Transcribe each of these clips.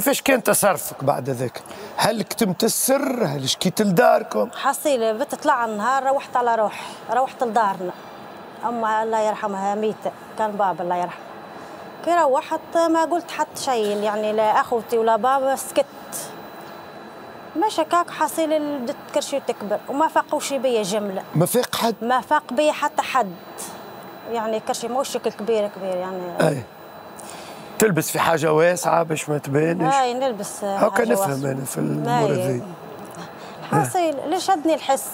كيفاش كان تصرفك بعد ذاك؟ هل كتمت السر؟ هل شكيت لداركم؟ حصيله بنت طلع النهار روحت على روحي، روحت لدارنا. أما الله يرحمها ميتة، كان بابا الله يرحمه. كي روحت ما قلت حتى شيء، يعني لا أخوتي ولا بابا، سكت. ماشي هكاك حصيله بدات تكرشي وتكبر، وما فاقوش بيا جملة. ما فاق حد؟ ما فاق بيا حتى حد. يعني كرشي ماهوش شكل كبير كبير يعني. أي. تلبس في حاجة واسعة باش ما تبانش. اي نلبس هكا نفهم أنا في الأمور هذي. حصيل اللي شدني الحس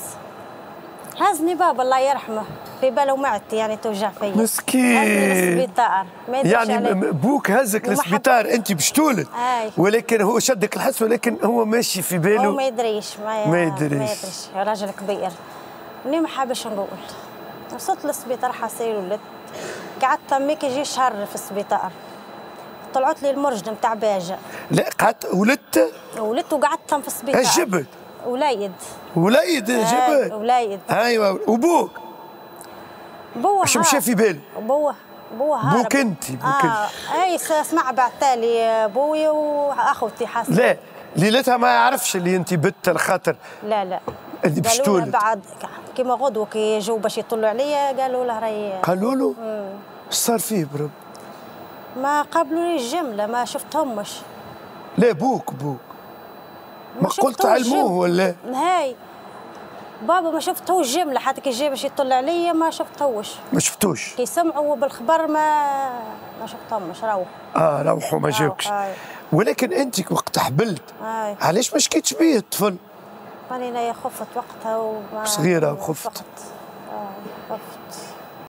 هزني بابا الله يرحمه في باله معدتي يعني توجع فيا. مسكين. هزني للسبيطار. يعني بوك هزك للسبيطار أنت باش تولد. ولكن هو شدك الحس ولكن هو ماشي في باله. هو ما يدريش ما يدريش. راجل كبير. مني ما حابش نقول. وصلت للسبيطار حصيل ولدت. قعدت تميك يجي شهر في السبيطار. طلعت لي المرجل نتاع باجه. لا قعدت ولدت؟ ولدت وقعدت في السبيطار. اش جبت؟ وليد. وليد جبت؟ وليد. ايوه وبوك؟ بوه اش مشى في بالي؟ بوه هارب. بوك انت بوك اي سمع بعتالي بويا واخوتي حسن. لا ليلتها ما يعرفش اللي انت بت الخاطر. لا لا. اللي باش تولد. بعد كيما غدوه كي جو باش يطلعوا عليا قالوا له راهي. قالوا له؟ اش صار فيه برب؟ ما قابلونيش جمله ما شفتهمش. لا بوك ما قلت علموه ولا؟ هاي بابا ما شفتهوش جمله حتى كي جا باش يطلع عليا ما شفتهوش. ما شفتوش كي سمعوا بالخبر ما شفتهمش روحوا. روحوا ما جاوكش. ولكن انت وقت حبلت علاش ما شكيتش بيه الطفل؟ راني خفت وقتها وما صغيره وخفت. خفت